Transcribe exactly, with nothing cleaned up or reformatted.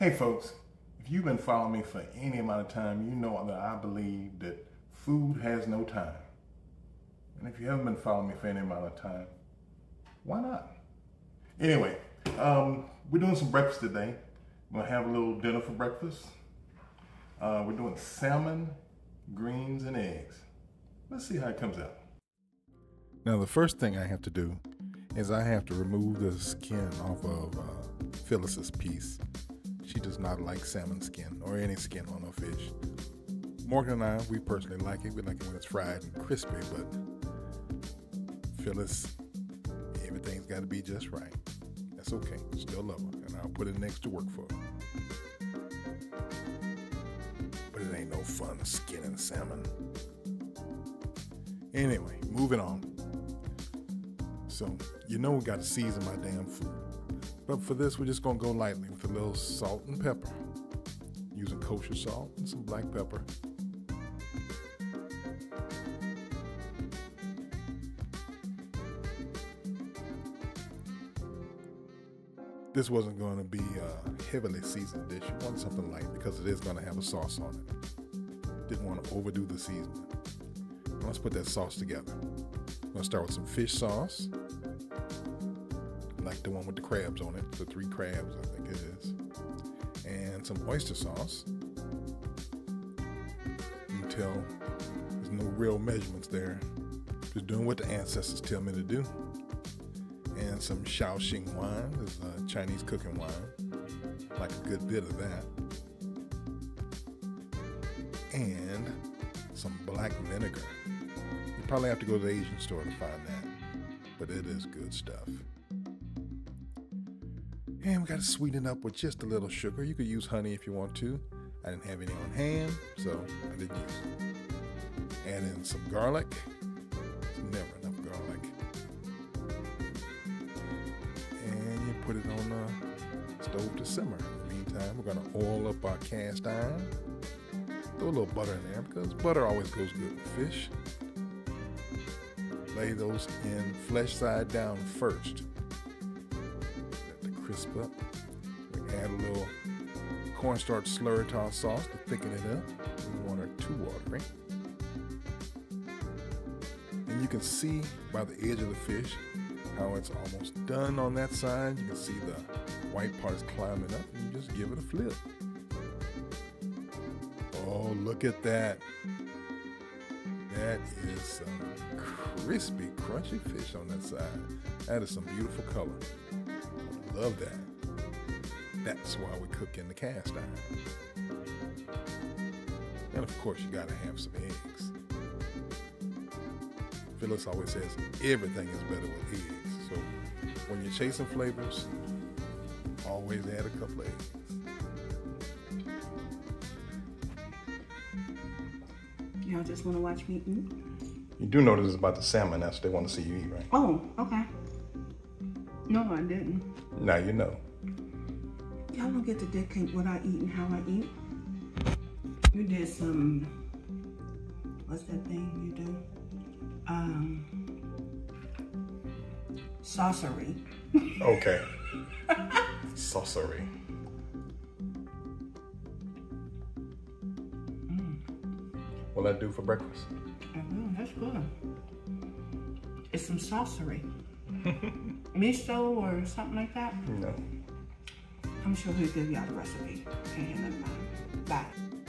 Hey folks, if you've been following me for any amount of time, you know that I believe that food has no time. And if you haven't been following me for any amount of time, why not? Anyway, um, we're doing some breakfast today. We're gonna have a little dinner for breakfast. Uh, we're doing salmon, greens, and eggs. Let's see how it comes out. Now the first thing I have to do is I have to remove the skin off of uh, Phyllis's piece. She does not like salmon skin or any skin on a fish. Morgan and I, we personally like it. We like it when it's fried and crispy, but Phyllis, everything's got to be just right. That's okay. Still love her, and I'll put it next to work for her. But it ain't no fun skinning salmon. Anyway, moving on. So, you know we got to season my damn food. But for this, we're just going to go lightly with a little salt and pepper, using kosher salt and some black pepper. This wasn't going to be a heavily seasoned dish. You want something light because it is going to have a sauce on it. Didn't want to overdo the seasoning. Now let's put that sauce together. I'm going to start with some fish sauce. Like the one with the crabs on it, the Three Crabs, I think it is. And some oyster sauce. You can tell there's no real measurements there. Just doing what the ancestors tell me to do. And some Shaoxing wine, this is a Chinese cooking wine. Like a good bit of that. And some black vinegar. You probably have to go to the Asian store to find that. But it is good stuff. And we got to sweeten it up with just a little sugar. You could use honey if you want to. I didn't have any on hand, so I didn't use it. Add in some garlic. There's never enough garlic. And you put it on the stove to simmer. In the meantime, we're going to oil up our cast iron. Throw a little butter in there because butter always goes good with fish. Lay those in flesh side down first. Crisp up. We add a little cornstarch slurry to our sauce to thicken it up. We don't want it too watery. And you can see by the edge of the fish how it's almost done on that side. You can see the white part is climbing up, and you just give it a flip. Oh, look at that. That is some crispy, crunchy fish on that side. That is some beautiful color. Love that. That's why we cook in the cast iron. And of course, you gotta have some eggs. Phyllis always says everything is better with eggs. So when you're chasing flavors, always add a couple of eggs. Y'all just wanna watch me eat? You do know this is about the salmon, that's what they want to see you eat, right? Oh, okay. No, I didn't. Now you know. Y'all don't get to dictate what I eat and how I eat. You did some, what's that thing you do? Um, saucery. Okay. Saucery. Mm. What'll that do for breakfast? I know, that's good. It's some saucery. Miso or something like that? No. I'm sure he'll give y'all the recipe. Can't handle mine. Bye.